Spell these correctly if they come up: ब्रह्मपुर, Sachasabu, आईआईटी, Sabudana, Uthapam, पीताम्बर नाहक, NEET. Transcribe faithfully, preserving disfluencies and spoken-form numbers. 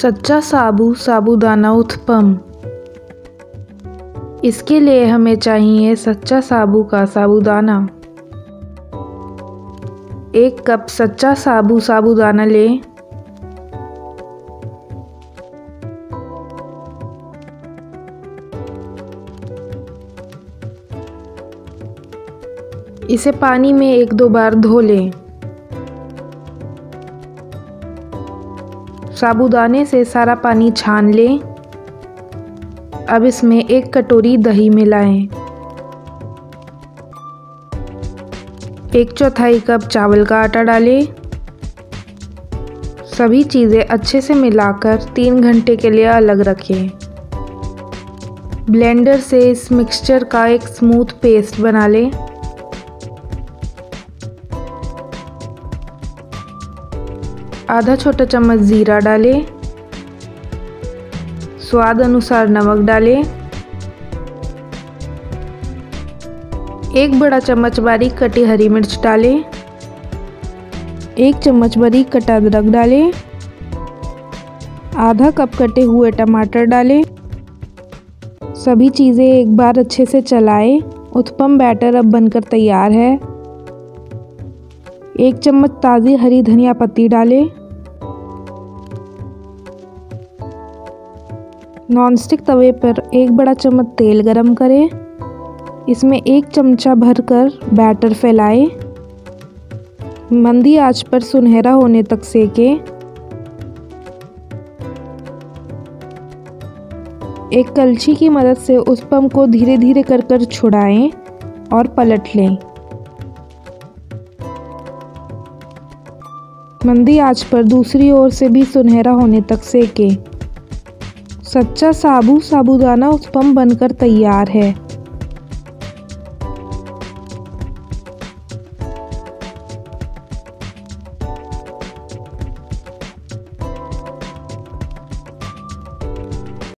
सच्चासाबू साबूदाना उत्पम। इसके लिए हमें चाहिए सच्चा साबू का साबूदाना। एक कप सच्चा साबू साबूदाना लें। इसे पानी में एक दो बार धो लें। साबूदाने से सारा पानी छान लें। अब इसमें एक कटोरी दही मिलाएं, एक चौथाई कप चावल का आटा डालें। सभी चीज़ें अच्छे से मिलाकर तीन घंटे के लिए अलग रखें। ब्लेंडर से इस मिक्सचर का एक स्मूथ पेस्ट बना लें। आधा छोटा चम्मच जीरा डालें, स्वाद अनुसार नमक डालें, एक बड़ा चम्मच बारीक कटी हरी मिर्च डालें, एक चम्मच बारीक कटा अदरक डालें, आधा कप कटे हुए टमाटर डालें। सभी चीज़ें एक बार अच्छे से चलाएं। उत्पम बैटर अब बनकर तैयार है। एक चम्मच ताज़ी हरी धनिया पत्ती डालें। नॉनस्टिक तवे पर एक बड़ा चम्मच तेल गरम करें। इसमें एक चमचा भरकर बैटर फैलाएं। मंदी आंच पर सुनहरा होने तक सेकें। एक कलछी की मदद से उत्पम को धीरे धीरे कर कर छुड़ाएं और पलट लें। मंदी आंच पर दूसरी ओर से भी सुनहरा होने तक सेकें। सच्चा साबू साबूदाना उत्पम बनकर तैयार है।